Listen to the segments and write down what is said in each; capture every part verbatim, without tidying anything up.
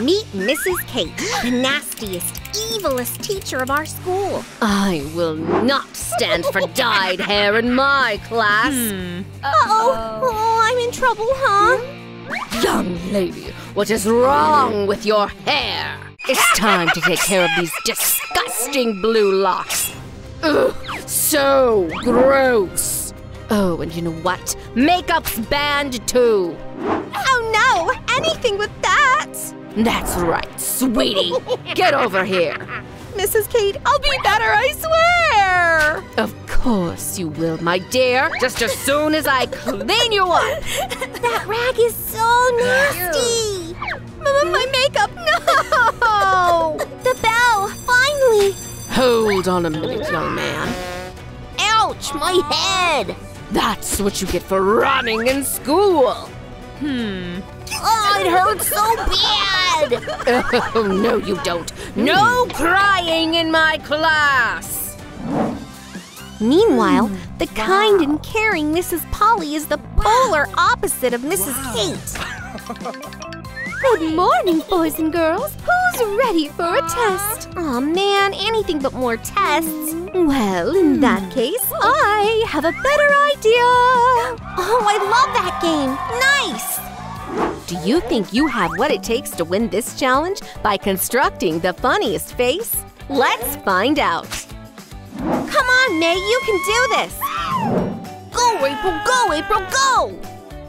Meet Missus Kate, the nastiest, evilest teacher of our school. I will not stand for dyed hair in my class. Hmm. Uh-oh. Oh, I'm in trouble, huh? Young lady, what is wrong with your hair? It's time to take care of these disgusting blue locks. Ugh, so gross. Oh, and you know what? Makeup's banned too. Oh no, anything with that. That's right, sweetie. Get over here. Missus Kate, I'll be better, I swear. Of course you will, my dear. Just as soon as I clean you up. That rag is so nasty. Mama, my makeup, no. The bell, finally. Hold on a minute, young man. Ouch, my head. That's what you get for running in school. Hmm. Oh, it hurts so bad! Oh, no you don't. No crying in my class! Meanwhile, the wow. kind and caring Missus Polly is the polar opposite of Missus Wow. Kate. Good morning, boys and girls. Who's ready for a test? Aw, oh, man, anything but more tests. Well, in that case, I have a better idea. Oh, I love that game. Nice! Do you think you have what it takes to win this challenge by constructing the funniest face? Let's find out! Come on, May, you can do this! Go, April, go, April, go!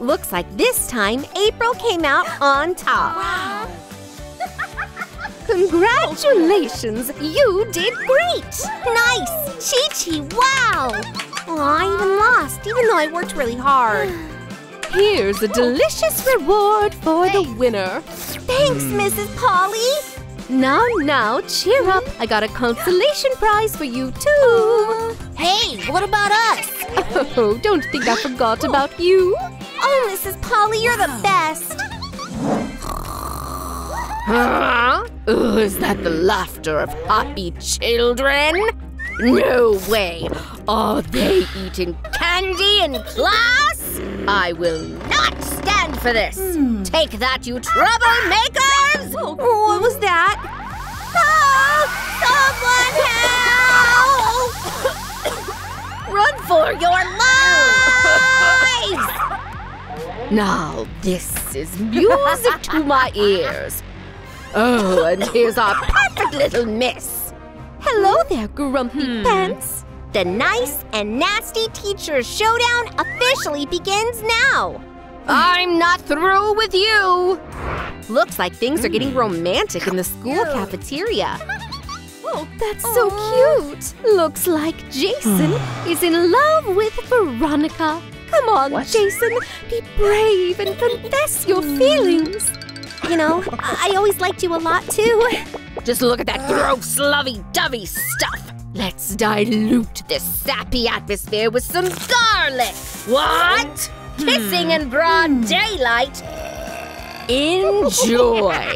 Looks like this time April came out on top. Wow. Congratulations, you did great! Nice! Chi Chi, wow! Aw, I even lost, even though I worked really hard. Here's a delicious reward for the winner. Thanks, Missus Polly. Now, now, cheer up. I got a consolation prize for you, too. Hey, what about us? Oh, don't think I forgot about you. Oh, Missus Polly, you're the best. Huh? Ooh, is that the laughter of happy children? No way. Are they eating candy in class? I will not stand for this! Mm. Take that, you troublemakers! Oh, what was that? Oh, someone help! Run for your lives! Now this is music to my ears. Oh, and here's our perfect little miss. Hello there, grumpy hmm. pants. The nice and nasty teacher showdown officially begins now! I'm not through with you! Looks like things are getting romantic in the school cafeteria. Oh, that's so cute! Looks like Jason is in love with Veronica. Come on, what? Jason, be brave and confess your feelings. You know, I always liked you a lot, too. Just look at that gross, lovey-dovey stuff! Let's dilute this sappy atmosphere with some garlic! What? Hmm. Kissing in broad daylight? Enjoy!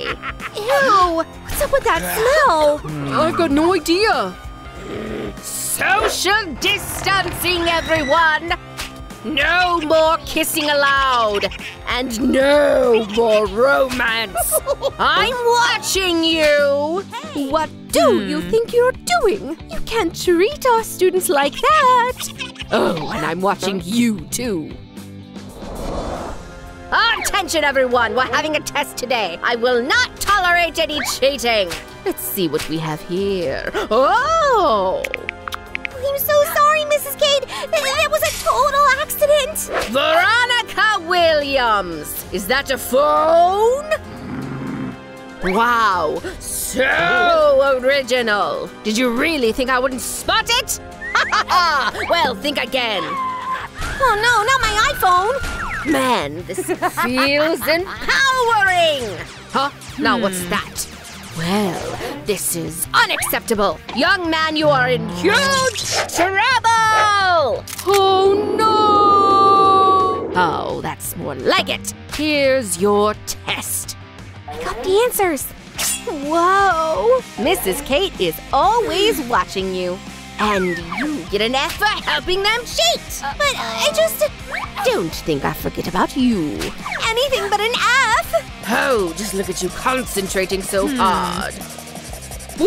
Ew! What's up with that smell? I've got no idea! Social distancing, everyone! No more kissing allowed! And no more romance! I'm watching you! Hey. What do hmm. you think you're doing? You can't treat our students like that! Oh, and I'm watching you too! Attention, everyone! We're having a test today! I will not tolerate any cheating! Let's see what we have here. Oh! I'm so sorry, Missus Kate. That was a total accident. Veronica Williams. Is that a phone? Wow, so original. Did you really think I wouldn't spot it? Ha ha ha. Well, think again. Oh no, not my iPhone. Man, this feels empowering. Huh? Now hmm. what's that? Well, this is unacceptable. Young man, you are in huge trouble! Oh, no! Oh, that's more like it. Here's your test. I got the answers. Whoa! Missus Kate is always watching you. And you get an F for helping them cheat. But I just... Don't think I forget about you. Anything but an F! Oh, just look at you concentrating so hmm. hard. Woo!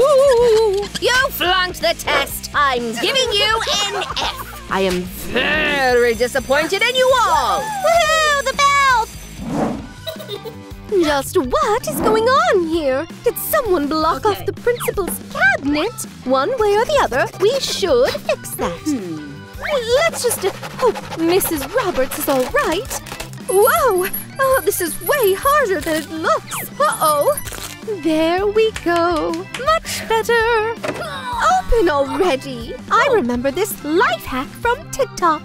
You flunked the test! I'm giving you an F! I am very disappointed in you all! Woohoo! The bell! Just what is going on here? Did someone block okay. off the principal's cabinet? One way or the other, we should fix that. Hmm. Let's just uh, hope Missus Roberts is all right. Whoa! Oh, this is way harder than it looks. Uh-oh. There we go. Much better. Open already. I remember this life hack from TikTok.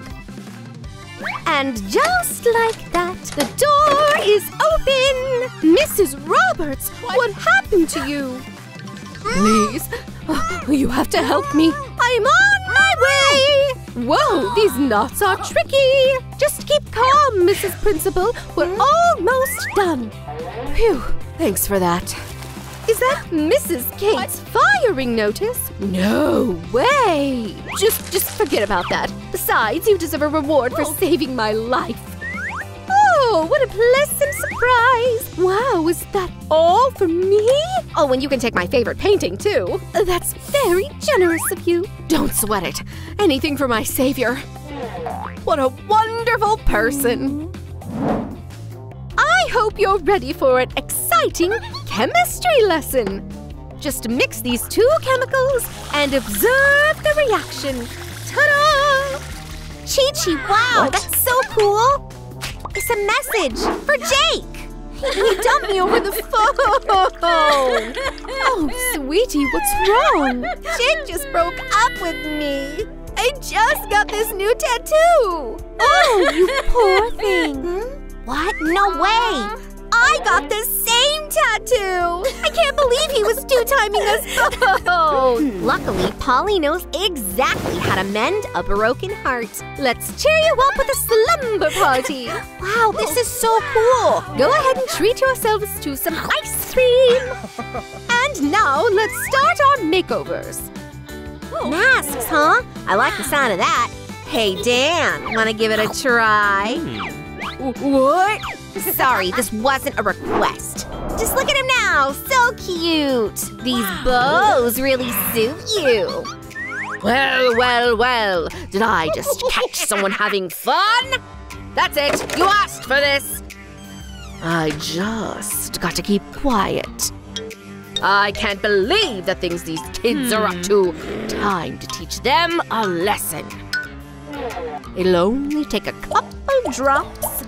And just like that, the door is open. Missus Roberts, what, what happened to you? Please, oh, you have to help me. I'm on my way. Whoa, these knots are tricky. Just keep calm, Missus Principal. We're almost done. Phew, thanks for that. Is that Missus Kate's firing notice? No way. Just, just forget about that. Besides, you deserve a reward for saving my life. Oh, what a pleasant surprise. Wow, is that all for me? Oh, and you can take my favorite painting, too. That's very generous of you. Don't sweat it. Anything for my savior. What a wonderful person. I hope you're ready for an exciting chemistry lesson. Just mix these two chemicals and observe the reaction. Ta-da! Chi Chi, wow, what? That's so cool. It's a message for Jake. He dumped me over the phone. Oh, sweetie, what's wrong? Jake just broke up with me. I just got this new tattoo. Oh, you poor thing. Hmm? What? No way. I got the same tattoo. I can't believe he was two-timing us both. Luckily, Polly knows exactly how to mend a broken heart. Let's cheer you up with a slumber party. Wow, this is so cool. Go ahead and treat yourselves to some ice cream. And now, let's start our makeovers. Masks, huh? I like the sound of that. Hey, Dan, wanna give it a try? What? Sorry, this wasn't a request. Just look at him now, so cute. These bows really suit you. Well, well, well, did I just catch someone having fun? That's it, you asked for this. I just got to keep quiet. I can't believe the things these kids hmm. are up to. Time to teach them a lesson. It'll only take a couple drops.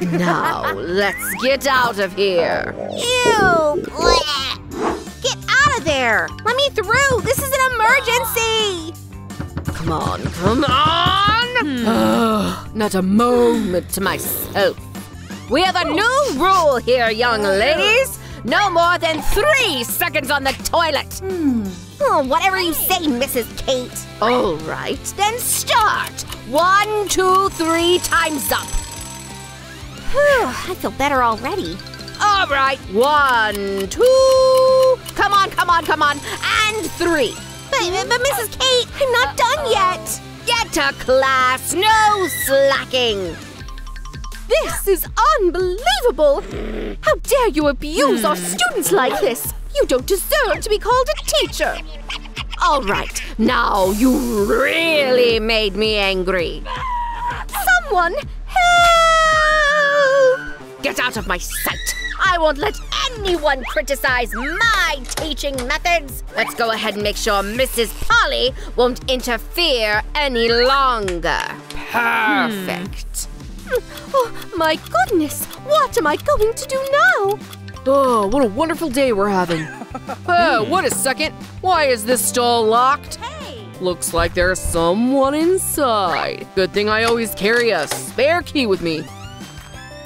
Now, let's get out of here. Ew! Get out of there! Let me through! This is an emergency! Come on, come on! Hmm. Oh, not a moment to myself. We have a new rule here, young ladies. No more than three seconds on the toilet. Hmm. Oh, whatever you say, Missus Kate. All right, then start. One, two, three, time's up. Whew, I feel better already. All right, one, two, come on, come on, come on, and three. But, but Missus Kate, I'm not done yet. Get to class, no slacking. This is unbelievable. How dare you abuse our students like this? You don't deserve to be called a teacher. All right, now you really made me angry. Someone help! Get out of my sight! I won't let anyone criticize my teaching methods! Let's go ahead and make sure Missus Polly won't interfere any longer. Perfect. Hmm. Oh, my goodness! What am I going to do now? Oh, what a wonderful day we're having. Oh, what a second! Why is this stall locked? Looks like there's someone inside. Good thing I always carry a spare key with me.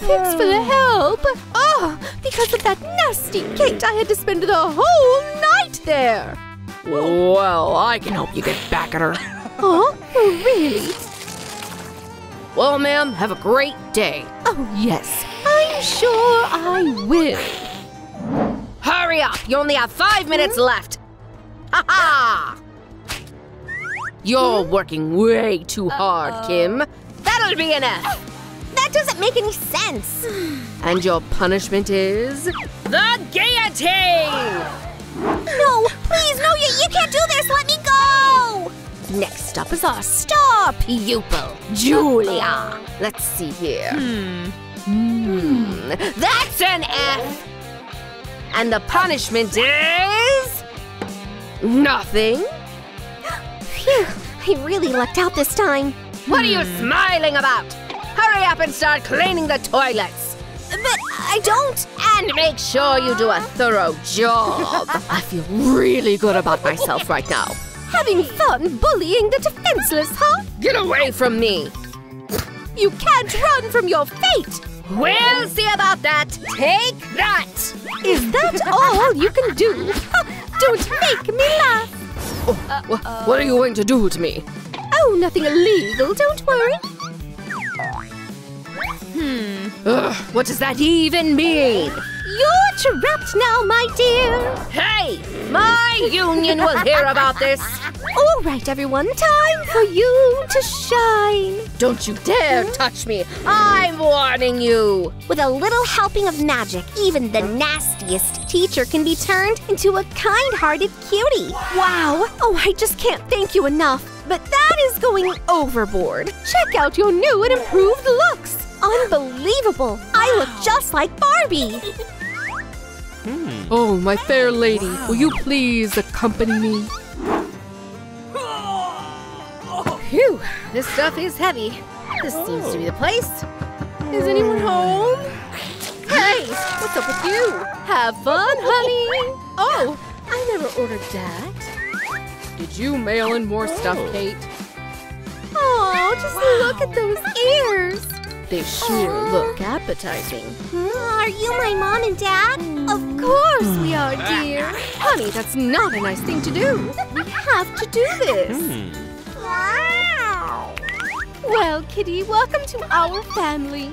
Thanks for the help. Oh, because of that nasty Kate, I had to spend the whole night there. Well, I can help you get back at her. Oh, really? Well, ma'am, have a great day. Oh, yes. I'm sure I will. Hurry up. You only have five minutes left. Ha-ha! You're working way too hard, Kim. That'll should be enough! That doesn't make any sense! And your punishment is… the guillotine! No! Please, no! You, you can't do this! Let me go! Next up is our star pupil, Julia. Let's see here. Hmm. Hmm. That's an F! And the punishment is… nothing? Phew! I really lucked out this time. What hmm. are you smiling about? Hurry up and start cleaning the toilets! But I don't! And make sure you do a thorough job! I feel really good about myself right now. Having fun bullying the defenseless, huh? Get away from me! You can't run from your fate! We'll see about that! Take that! Is that all you can do? Don't make me laugh! Oh, wh what are you going to do to me? Oh, nothing illegal, don't worry. Hmm. Ugh, what does that even mean? You're trapped now, my dear. Hey! My union will hear about this. All right, everyone. Time for you to shine. Don't you dare touch me. I'm warning you. With a little helping of magic, even the nastiest teacher can be turned into a kind-hearted cutie. Wow. Oh, I just can't thank you enough. But that is going overboard. Check out your new and improved looks. Unbelievable! I look just like Barbie! Hmm. Oh, my fair lady, will you please accompany me? Phew, this stuff is heavy. This seems to be the place. Is anyone home? Hey, what's up with you? Have fun, honey! Oh, I never ordered that. Did you mail in more stuff, Kate? Oh, just wow. Look at those ears! They sure look appetizing. Are you my mom and dad? Of course we are, dear. Honey, that's not a nice thing to do. We have to do this. Wow! Well, kitty, welcome to our family.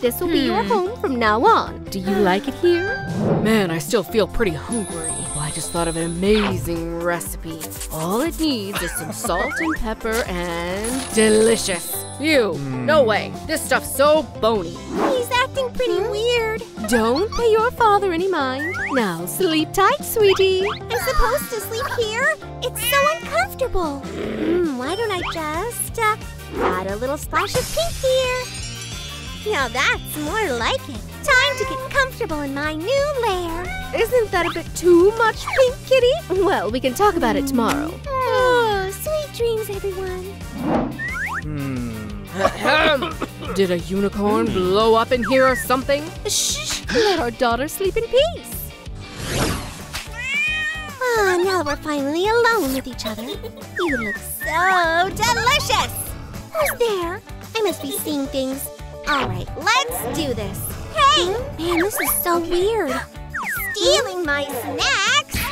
This will be your home from now on. Do you like it here? Man, I still feel pretty hungry. I just thought of an amazing recipe. All it needs is some salt and pepper and… delicious! Ew! No way! This stuff's so bony! He's acting pretty weird! Don't pay your father any mind! Now sleep tight, sweetie! I'm supposed to sleep here? It's so uncomfortable! Mm, why don't I just… Uh, add a little splash of pink here! Now that's more like it! Time to get comfortable in my new lair. Isn't that a bit too much pink, kitty? Well, we can talk about it tomorrow. Mm. Oh, sweet dreams, everyone. Mm. Did a unicorn blow up in here or something? Shh! Let our daughter sleep in peace. Ah, now we're finally alone with each other. You look so delicious. Who's there? I must be seeing things. All right, let's do this. Hey! Man, this is so weird. Stealing my snacks?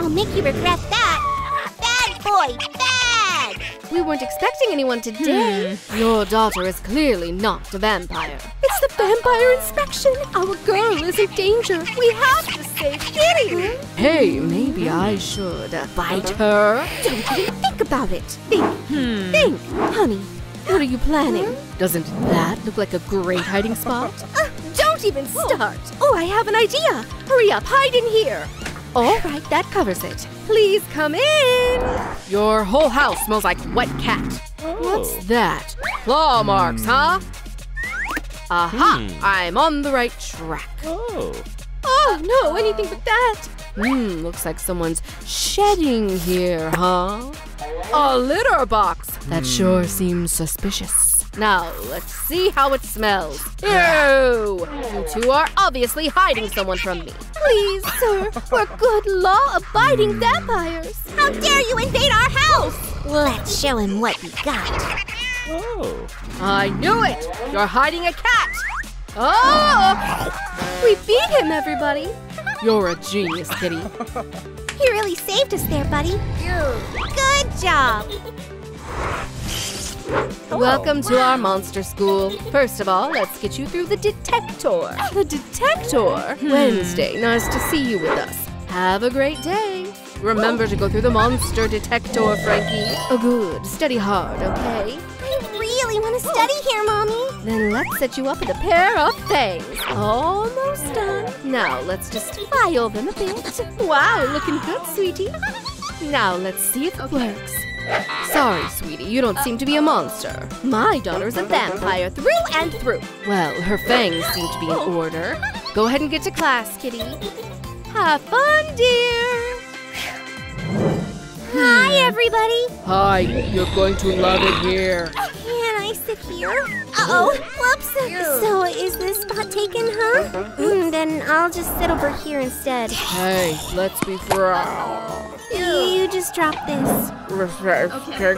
I'll make you regret that. Bad boy, bad! We weren't expecting anyone today. Hmm. Your daughter is clearly not a vampire. It's the vampire inspection. Our girl is in danger. We have to save Kitty. Hey, maybe I should bite her. Don't even think about it. Think, hmm. think, honey. What are you planning? Doesn't that look like a great hiding spot? Uh, don't even start! Oh, I have an idea! Hurry up, hide in here! All right, that covers it. Please come in! Your whole house smells like wet cat. Oh. What's that? Claw marks, huh? Aha! Hmm. I'm on the right track. Oh. Oh, no, anything but that! Hmm, looks like someone's shedding here, huh? A litter box! That sure seems suspicious. Now, let's see how it smells. Ew! You two are obviously hiding someone from me. Please, sir, we're good law-abiding vampires. How dare you invade our house! Let's show him what we got. Oh. I knew it! You're hiding a cat! Oh! We beat him, everybody! You're a genius, kitty. You really saved us there, buddy. Good job! Welcome to our monster school. First of all, let's get you through the detector. The detector? Hmm. Wednesday, nice to see you with us. Have a great day. Remember to go through the monster detector, Frankie. Oh, good. Study hard, okay? I really want to study here, Mommy. Then let's set you up with a pair of things. Almost done. Now let's just file them a bit. Wow, looking good, sweetie. Now let's see if it works. Sorry, sweetie, you don't seem to be a monster. My daughter's a vampire through and through. Well, her fangs seem to be in order. Go ahead and get to class, kitty. Have fun, dear. Hi, everybody. Hi, you're going to love it here. Can I sit here? Uh-oh, whoops. So is this spot taken, huh? Mm, then I'll just sit over here instead. Hey, let's be friends. You just dropped this. Okay.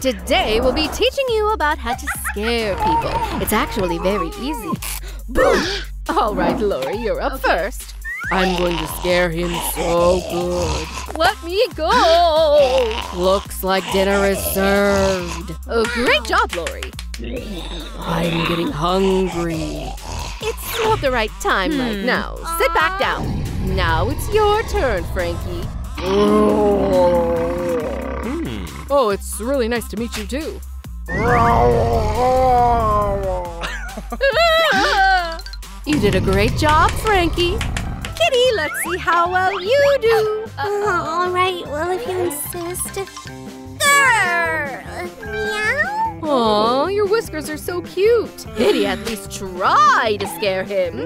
Today we'll be teaching you about how to scare people. It's actually very easy. Boom! All right, Lori, you're up okay. first. I'm going to scare him so good. Let me go! Looks like dinner is served. Oh, great job, Lori. I'm getting hungry. It's not the right time hmm. right now. Sit back down. Now it's your turn, Frankie. Mm. Oh, it's really nice to meet you, too. You did a great job, Frankie. Kitty, let's see how well you do. Oh, all right, well, if you insist. Grrr! Meow? Aw, your whiskers are so cute. Kitty, at least try to scare him.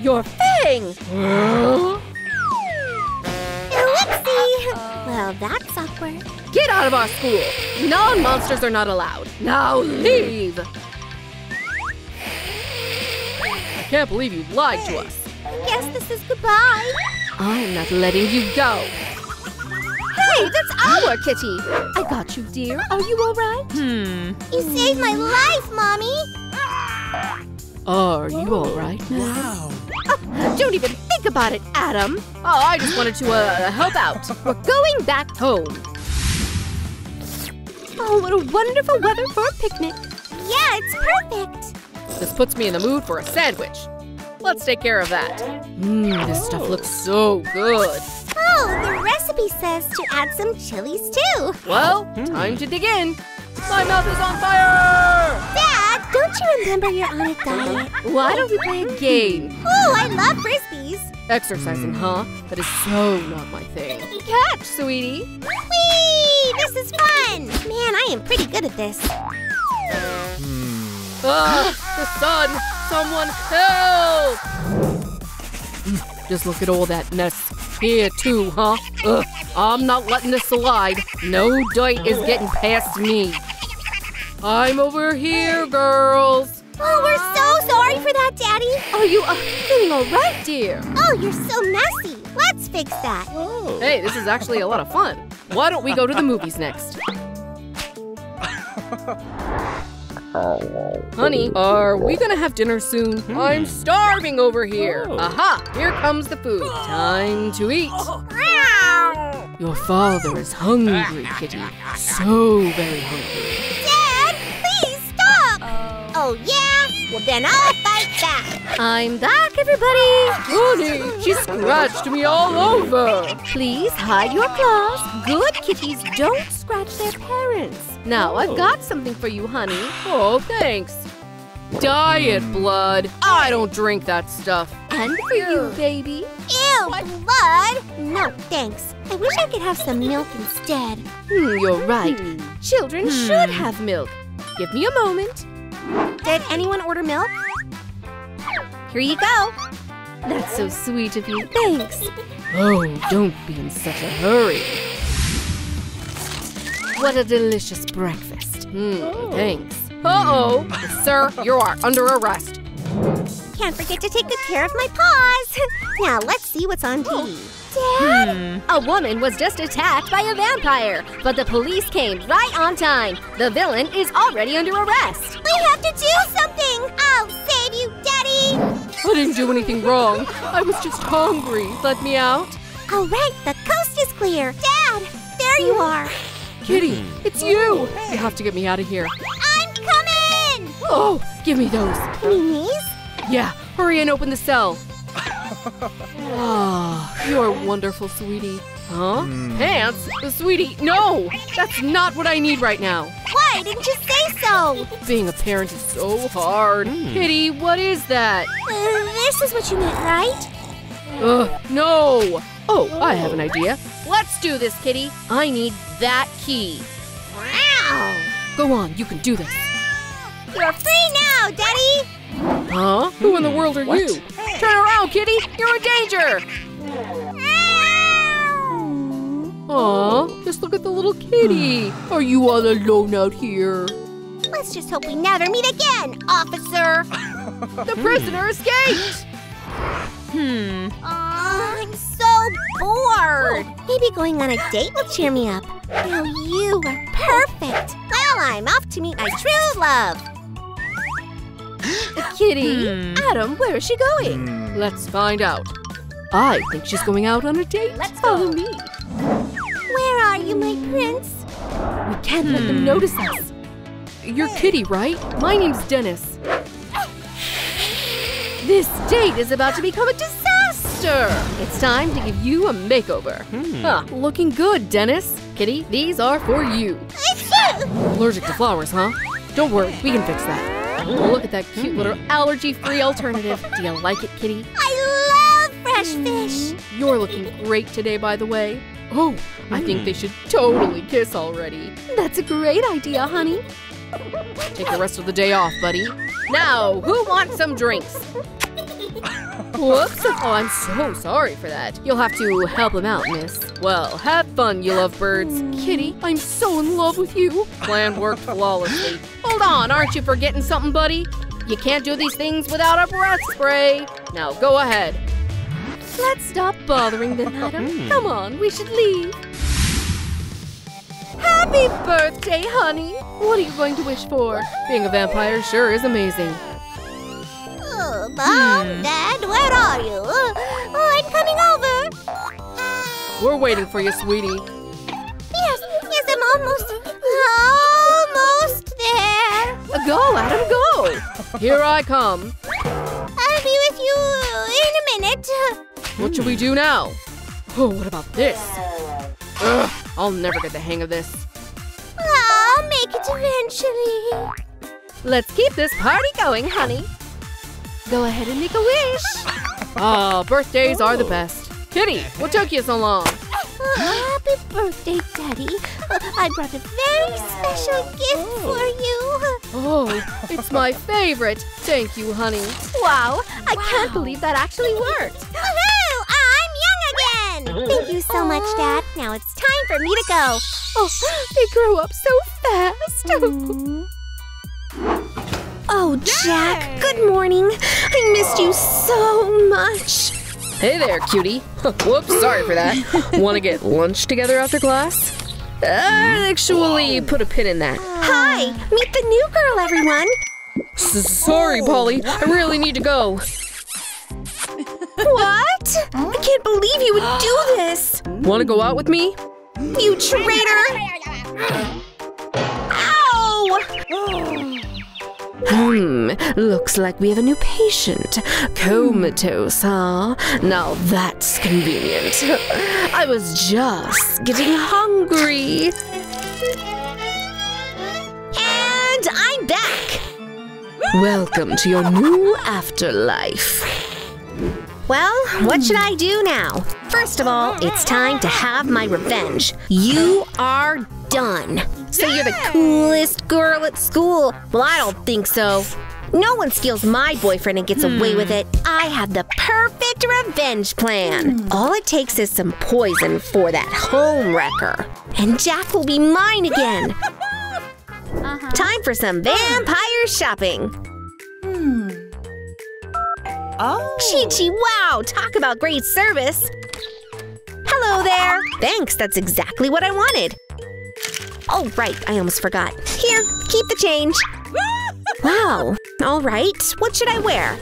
Your thing! Whoopsie! Well, that's awkward. Get out of our school! Non-monsters are not allowed. Now leave! I can't believe you lied to us. Yes, this is goodbye. I'm not letting you go. Hey, that's our kitty! I got you, dear. Are you all right? Hmm. You saved my life, Mommy! Are you all right now? Oh, don't even think about it, Adam. Oh, I just wanted to uh, help out. We're going back home. Oh, what a wonderful weather for a picnic. Yeah, it's perfect. This puts me in the mood for a sandwich. Let's take care of that. Mmm, this stuff looks so good. Oh, the recipe says to add some chilies, too. Well, time to dig in. My mouth is on fire! Dad, don't you remember you're on a diet? Why don't we play a game? Ooh, I love frisbees! Exercising, huh? That is so not my thing. Catch, sweetie! Whee! This is fun! Man, I am pretty good at this. Ah! The sun! Someone help! Just look at all that mess. Here, too, huh? Ugh, I'm not letting this slide. No dirt is getting past me. I'm over here, girls. Oh, we're so sorry for that, Daddy. Are you uh, feeling all right, dear? Oh, you're so messy. Let's fix that. Whoa. Hey, this is actually a lot of fun. Why don't we go to the movies next? Honey, are we gonna have dinner soon? Hmm. I'm starving over here. Oh. Aha, here comes the food. Time to eat. Your father is hungry, kitty. So very hungry. Dad, please stop! Uh, oh, yeah? Well, then I'll fight back. I'm back, everybody. Honey, she scratched me all over. Please hide your claws. Good kitties don't scratch their parents. Now, I've got something for you, honey. Oh, thanks. Diet blood. I don't drink that stuff. And for you, baby. Ew, blood? No, thanks. I wish I could have some milk instead. Mm, you're right. Mm. Children mm. should have milk. Give me a moment. Did anyone order milk? Here you go. That's so sweet of you. Thanks. Oh, don't be in such a hurry. What a delicious breakfast. Mm, oh. Thanks. Uh-oh. Sir, you are under arrest. Can't forget to take good care of my paws. Now let's see what's on T V. Dad? Hmm. A woman was just attacked by a vampire, but the police came right on time. The villain is already under arrest. We have to do something. I'll save you, Daddy. I didn't do anything wrong. I was just hungry. Let me out. All right, the coast is clear. Dad, there you are. Kitty, it's you. You have to get me out of here. I'm coming. Oh, give me those. Please? Yeah, hurry and open the cell. Oh, you're wonderful, sweetie. Huh? Mm. Pants? Sweetie, no! That's not what I need right now. Why didn't you say so? Being a parent is so hard. Mm. Kitty, what is that? Uh, this is what you meant, right? Ugh, no! Oh, I have an idea. Let's do this, Kitty. I need that key. Wow! Go on, you can do this. You're free now, Daddy! Huh? Hmm. Who in the world are what? you? Turn around, Kitty! You're in danger! Aw, just look at the little kitty. Are you all alone out here? Let's just hope we never meet again, officer! The prisoner escaped! Hmm. Aww, I'm so bored. Maybe going on a date will cheer me up. No, you are perfect. Well, I'm off to meet my true love. Kitty, hmm. Adam, where is she going? Hmm. Let's find out. I think she's going out on a date. Let's follow me. Where are you, my prince? We can't hmm. let them notice us. You're Kitty, right? My name's Dennis. This date is about to become a disaster! It's time to give you a makeover. Hmm. Huh, looking good, Dennis. Kitty, these are for you. Allergic to flowers, huh? Don't worry, we can fix that. Look at that cute hmm. little allergy-free alternative. Do you like it, Kitty? I love fresh fish! You're looking great today, by the way. Oh, hmm. I think they should totally kiss already. That's a great idea, honey. Take the rest of the day off, buddy. Now, who wants some drinks? Whoops. Oh, I'm so sorry for that. You'll have to help him out, miss. Well, have fun, you lovebirds. Kitty, I'm so in love with you. Plan worked flawlessly. Hold on, aren't you forgetting something, buddy? You can't do these things without a breath spray. Now, go ahead. Let's stop bothering them, Adam. Come on, we should leave. Happy birthday, honey! What are you going to wish for? Being a vampire sure is amazing. Oh, Mom, hmm. Dad, where are you? Oh, I'm coming over. We're waiting for you, sweetie. Yes, yes, I'm almost, almost there. Go, Adam, go. Here I come. I'll be with you in a minute. What should we do now? Oh, what about this? Ugh, I'll never get the hang of this. I'll make it eventually. Let's keep this party going, honey. Go ahead and make a wish. Oh, birthdays oh. are the best. Kitty, what took you so long? Oh, happy birthday, Daddy. I brought a very special gift oh. for you. Oh, it's my favorite. Thank you, honey. Wow, I wow. can't believe that actually worked. Thank you so much, Dad. Now it's time for me to go. Oh, they grow up so fast. Mm. Oh, Jack, good morning. I missed you so much. Hey there, cutie. Whoops, sorry for that. Want to get lunch together after class? I actually put a pin in that. Hi, meet the new girl, everyone. Sorry, Polly. I really need to go. What? I can't believe you would do this! Want to go out with me? You traitor! Ow! Hmm, looks like we have a new patient. Comatose, huh? Now that's convenient. I was just getting hungry. And I'm back! Welcome to your new afterlife. Well, what should I do now? First of all, it's time to have my revenge. You are done. So you're the coolest girl at school. Well, I don't think so. No one steals my boyfriend and gets hmm. away with it. I have the perfect revenge plan. All it takes is some poison for that home wrecker. And Jack will be mine again. Uh-huh. Time for some vampire shopping. Hmm. Oh. Chi Chi WOW! Talk about great service! Hello there! Thanks, that's exactly what I wanted! Oh, right, I almost forgot. Here, keep the change! Wow! Alright, what should I wear?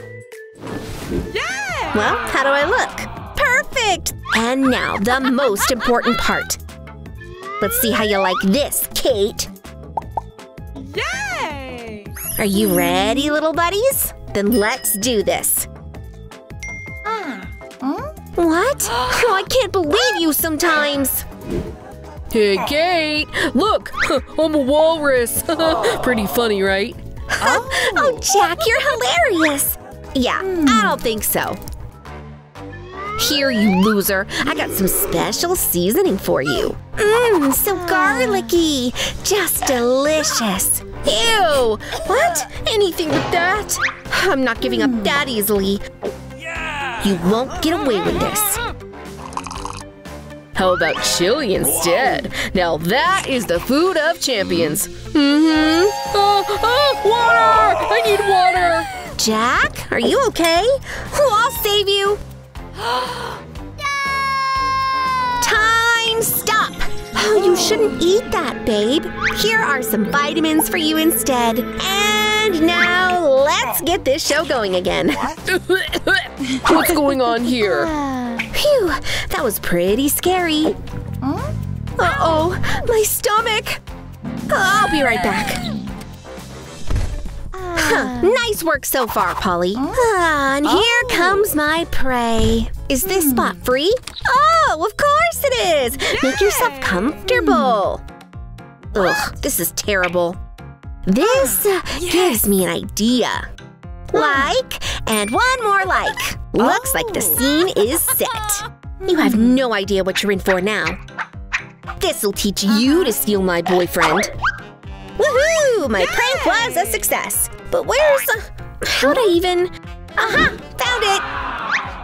Yeah! Well, how do I look? Perfect! And now, the most important part! Let's see how you like this, Kate! Yay! Are you ready, little buddies? Then let's do this! What? Oh, I can't believe you sometimes! Hey, Kate! Look! I'm a walrus! Pretty funny, right? Oh. Oh, Jack, you're hilarious! Yeah, mm. I don't think so. Here, you loser! I got some special seasoning for you. Mmm, so garlicky! Just delicious! Ew! What? Anything but that? I'm not giving up that easily. You won't get away with this. How about chili instead? Now that is the food of champions. Mm-hmm. Oh, oh, water! I need water! Jack, are you okay? Oh, I'll save you. Time stop! Oh, you shouldn't eat that, babe. Here are some vitamins for you instead. And now let's get this show going again. What's going on here? Phew, that was pretty scary. Uh-oh, my stomach. I'll be right back. Huh, nice work so far, Polly. Ah, and here comes my prey. Is this spot free? Oh, of course it is! Make yourself comfortable. Ugh, this is terrible. This uh, gives me an idea. Like, and one more like. Looks like the scene is set. You have no idea what you're in for now. This'll teach you to steal my boyfriend. Woohoo! My prank was a success. But where's… Uh, how'd I even… Aha!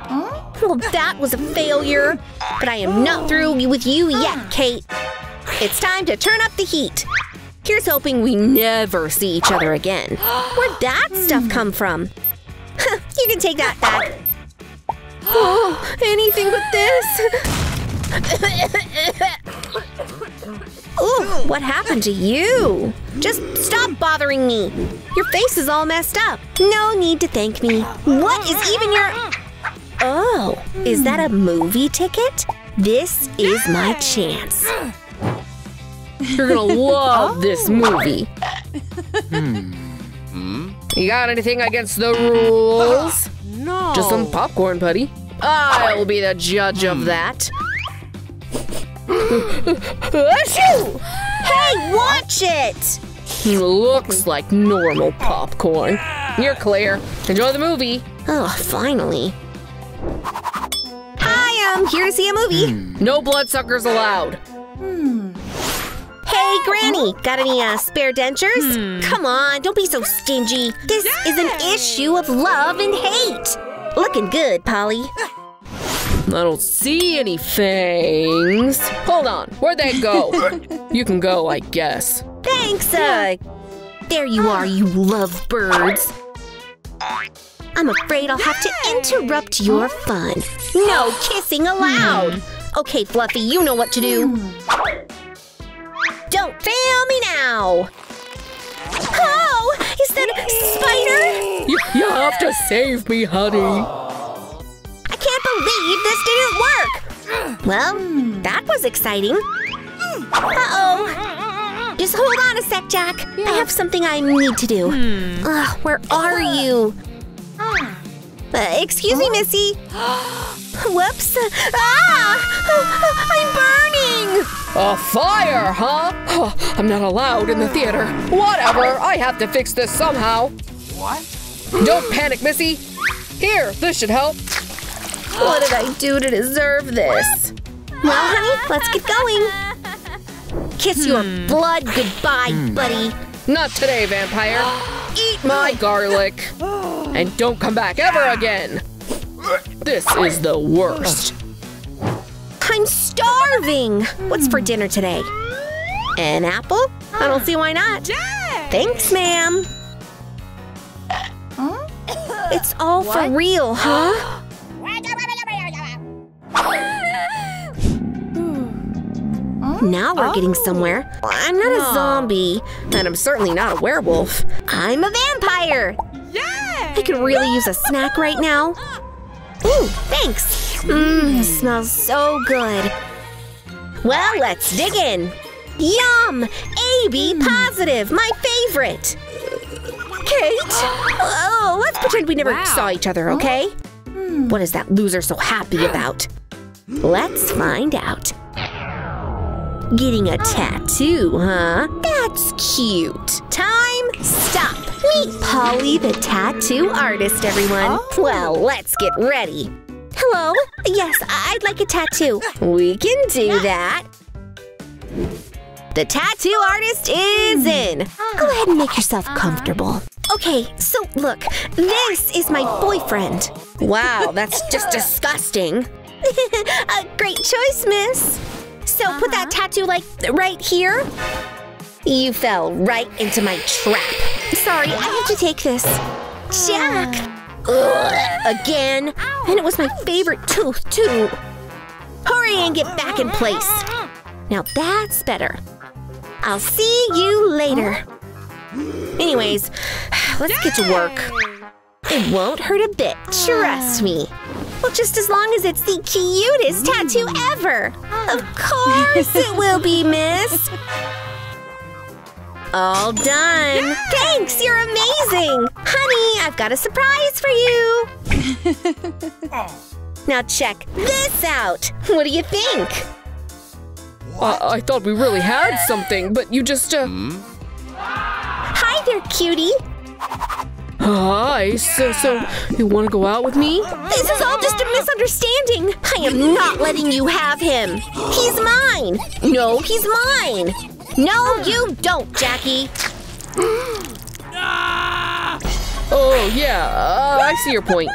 Found it! Well, that was a failure. But I am not through with you yet, Kate. It's time to turn up the heat. Here's hoping we never see each other again. Where'd that stuff come from? You can take that back. Oh, anything but this! Ooh, what happened to you? Just stop bothering me. Your face is all messed up. No need to thank me. What is even your… Oh, is that a movie ticket? This is my chance. You're gonna love oh. this movie. Hmm. Hmm? You got anything against the rules? No. Just some popcorn, buddy. I'll be the judge of that. Hey, watch it! Looks like normal popcorn. You're clear. Enjoy the movie. Oh, finally. Hi, I'm here to see a movie. Hmm. No bloodsuckers allowed. Hmm. Hey, Granny! Got any uh, spare dentures? Hmm. Come on, don't be so stingy. This Yay. is an issue of love and hate. Looking good, Polly. I don't see any fangs. Hold on, where'd they go? You can go, I guess. Thanks, uh… There you are, you lovebirds. I'm afraid I'll have to interrupt your fun. No kissing allowed. Okay, Fluffy, you know what to do. Don't fail me now! Oh! Is that a spider? You, you have to save me, honey. I can't believe this didn't work! Well, that was exciting. Uh-oh! Just hold on a sec, Jack. I have something I need to do. Ugh, where are you? Uh, excuse me, Missy. Whoops. Ah! I'm burning! A fire, huh? Oh, I'm not allowed in the theater. Whatever, I have to fix this somehow. What? Don't panic, Missy. Here, this should help. What did I do to deserve this? Well, honey, let's get going. Kiss your blood goodbye, buddy. Not today, vampire. Eat my garlic. And don't come back ever again. This is the worst. I'm starving! What's for dinner today? An apple? I don't see why not. Thanks, ma'am. It's all for real, huh? Now we're getting somewhere. I'm not a zombie. And I'm certainly not a werewolf. I'm a vampire! I could really use a snack right now. Ooh, thanks! Mmm, smells so good. Well, let's dig in. Yum! A B positive, my favorite! Kate! Oh, let's pretend we never wow. saw each other, okay? Hmm. What is that loser so happy about? Let's find out. Getting a tattoo, huh? That's cute. Time, stop. Meet Polly the tattoo artist, everyone. Oh. Well, let's get ready. Hello. Yes, I'd like a tattoo. We can do that. The tattoo artist is in. Go ahead and make yourself comfortable. Okay, so look, this is my boyfriend. Wow, that's just disgusting. A great choice, miss. So uh-huh. Put that tattoo, like, right here. You fell right into my trap. Sorry, I have to take this. Jack! Ugh, again. And it was my favorite tooth, too. Hurry and get back in place. Now that's better. I'll see you later. Anyways, let's get to work. It won't hurt a bit, trust me. Well, just as long as it's the cutest tattoo ever. Of course it will be, miss. All done. Thanks, you're amazing. Honey, I've got a surprise for you. Now check this out. What do you think? Uh, I thought we really had something, but you just, uh... Hi there, cutie. Hi, so, so, you want to go out with me? This is all just a misunderstanding. I am not letting you have him. He's mine. No, he's mine. No, you don't, Jackie. Oh, yeah, uh, I see your point.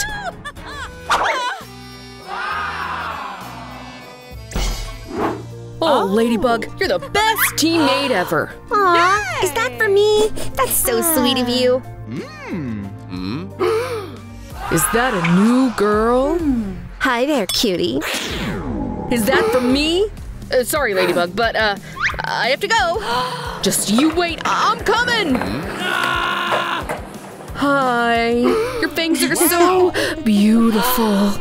Oh, Ladybug, you're the best teammate ever. Aw, is that for me? That's so sweet of you. Is that a new girl? Hi there, cutie. Is that for me? Uh, sorry, Ladybug, but uh, I have to go. Just you wait, I'm coming! Hi. Your fangs are so beautiful.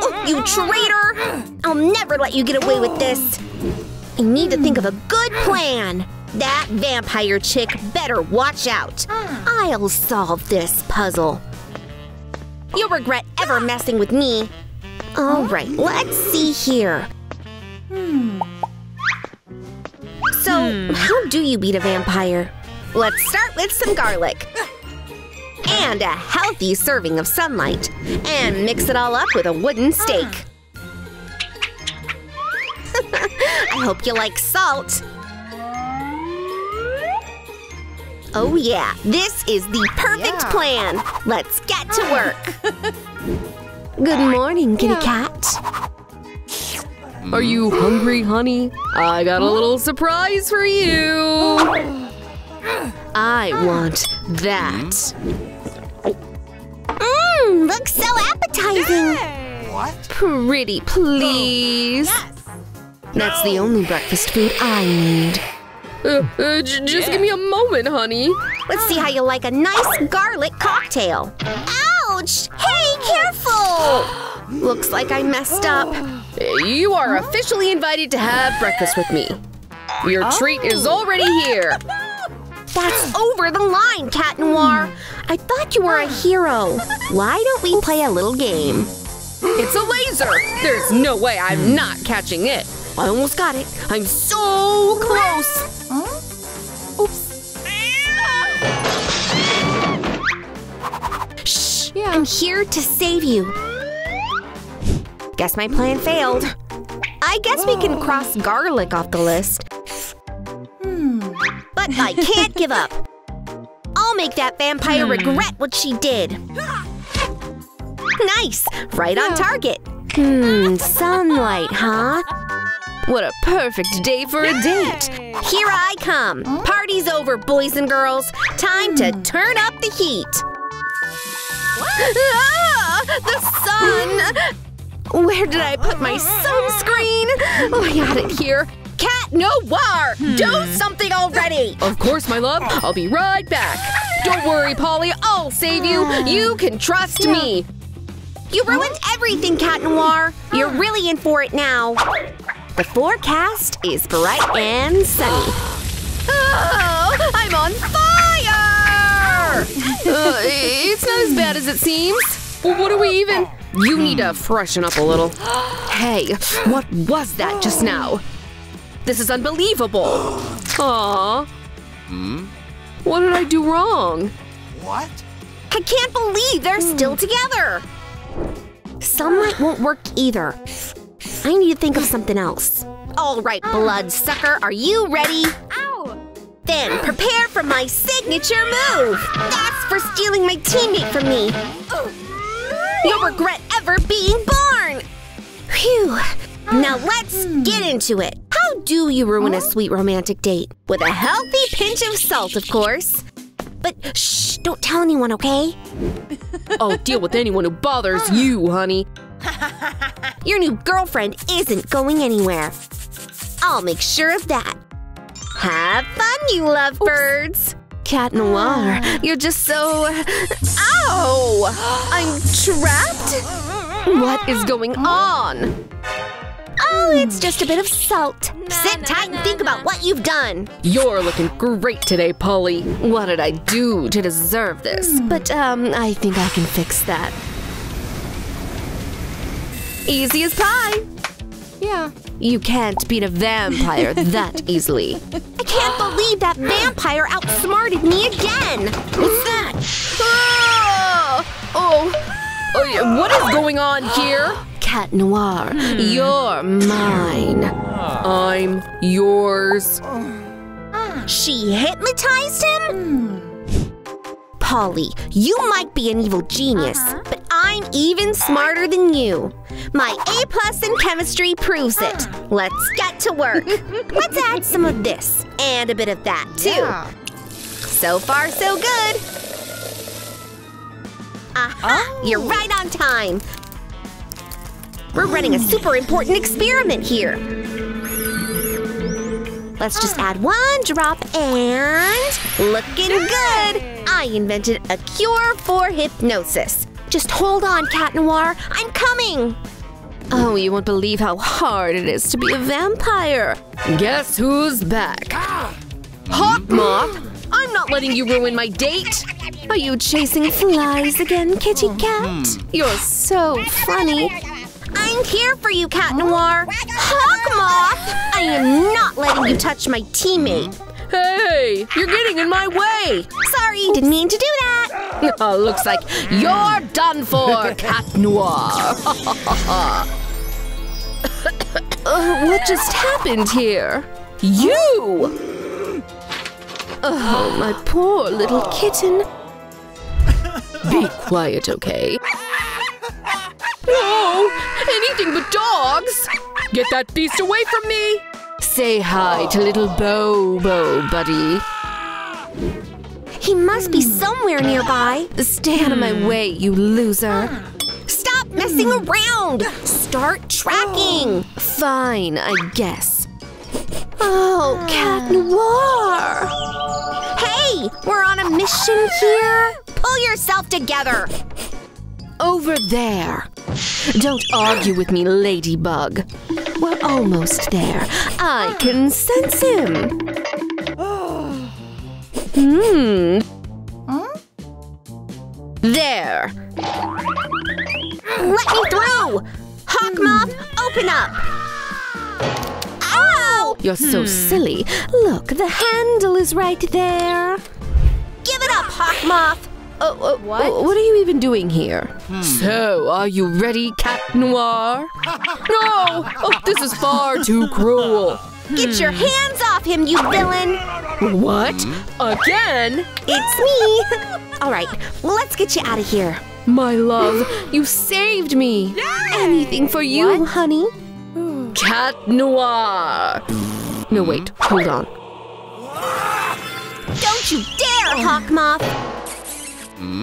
Oh, you traitor! I'll never let you get away with this. I need to think of a good plan. That vampire chick better watch out. I'll solve this puzzle. You'll regret ever messing with me. All right, let's see here. Hmm. So, how do you beat a vampire? Let's start with some garlic. And a healthy serving of sunlight. And mix it all up with a wooden stake. I hope you like salt. Oh yeah, this is the perfect yeah. plan. Let's get to work. Good morning, kitty cat. Are you hungry, honey? I got a little surprise for you. I want that. Mmm, looks so appetizing. What? Pretty, please. Yes. That's no. the only breakfast food I need. Uh, uh, j just yeah. give me a moment, honey. Let's see how you like a nice garlic cocktail. Ouch! Hey, careful! Looks like I messed up. You are officially invited to have breakfast with me. Your oh. treat is already here. That's over the line, Cat Noir. I thought you were a hero. Why don't we play a little game? It's a laser. There's no way I'm not catching it. I almost got it. I'm so close. Huh? Oops. Shh. Yeah. I'm here to save you. Guess my plan failed. I guess Whoa. we can cross garlic off the list. Hmm. But I can't give up. I'll make that vampire regret what she did. Nice. Right on target. Hmm. Sunlight, huh? What a perfect day for a date! Here I come! Party's over, boys and girls! Time to turn up the heat! Ah, the sun! Where did I put my sunscreen? Oh, I got it here! Cat Noir! Do something already! Of course, my love! I'll be right back! Don't worry, Polly! I'll save you! You can trust me! You ruined everything, Cat Noir! You're really in for it now! The forecast is bright and sunny. Oh, I'm on fire! Uh, it's not as bad as it seems. Well, what do we even? You need to freshen up a little. Hey, what was that just now? This is unbelievable. Aww. Hmm? What did I do wrong? What? I can't believe they're still together. Sunlight won't work either. I need to think of something else. All right, bloodsucker, are you ready? Ow! Then prepare for my signature move. That's for stealing my teammate from me. You'll regret ever being born. Phew. Now let's get into it. How do you ruin a sweet romantic date? With a healthy pinch of salt, of course. But shh, don't tell anyone, okay? I'll deal with anyone who bothers you, honey. Your new girlfriend isn't going anywhere. I'll make sure of that. Have fun, you lovebirds. Oops. Cat Noir, you're just so… Ow! I'm trapped? What is going on? Oh, it's just a bit of salt. Nah, Sit nah, tight nah, and think nah. about what you've done. You're looking great today, Polly. What did I do to deserve this? Mm. But, um, I think I can fix that. Easy as pie. Yeah. You can't beat a vampire that easily. I can't believe that vampire outsmarted me again. What's that? Oh! Oh! Oh, what is going on here? Cat Noir, hmm. you're mine. I'm yours. She hypnotized him? Polly, you might be an evil genius, uh-huh. but I'm even smarter than you. My A plus in chemistry proves it. Let's get to work. Let's add some of this and a bit of that, too. Yeah. So far, so good. Aha! Oh. You're right on time! We're running a super important experiment here! Let's just add one drop and… Looking good! I invented a cure for hypnosis! Just hold on, Cat Noir! I'm coming! Oh, you won't believe how hard it is to be a vampire! Guess who's back? Hawk Moth! I'm not letting you ruin my date! Are you chasing flies again, kitty cat? You're so funny. I'm here for you, Cat Noir. Hawk Moth! I am not letting you touch my teammate. Hey, you're getting in my way. Sorry, didn't mean to do that. Oh, looks like you're done for, Cat Noir. uh, what just happened here? You! Oh, my poor little kitten. Be quiet, okay? No! Anything but dogs! Get that beast away from me! Say hi to little Bobo, buddy. He must be somewhere nearby. Stay out of my way, you loser. Stop messing around! Start tracking! Fine, I guess. Oh, Cat Noir! Hey! We're on a mission here! Pull yourself together! Over there! Don't argue with me, ladybug. We're almost there. I can sense him. Hmm. Huh? There! Let me through! Hawk Moth, open up! Ow! You're so hmm. silly. Look, the handle is right there. Give it up, Hawk Moth! Oh, oh, what? Oh, what are you even doing here? Hmm. So, are you ready, Cat Noir? No! Oh, this is far too cruel. Get your hands off him, you villain! What? Again? It's me! All right, let's get you out of here. My love, you saved me. Yay! Anything for you, what? honey. Cat Noir! No, wait, hold on. Don't you dare, Hawk Moth!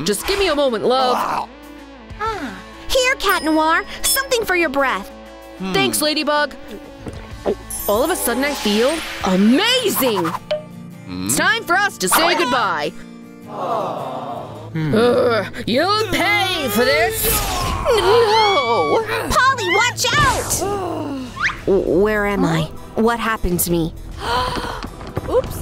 Just give me a moment, love. Here, Cat Noir. Something for your breath. Hmm. Thanks, Ladybug. All of a sudden, I feel amazing. Hmm. It's time for us to say goodbye. Hmm. Uh, you'll pay for this. No. Polly, watch out. Where am I? What happened to me? Oops.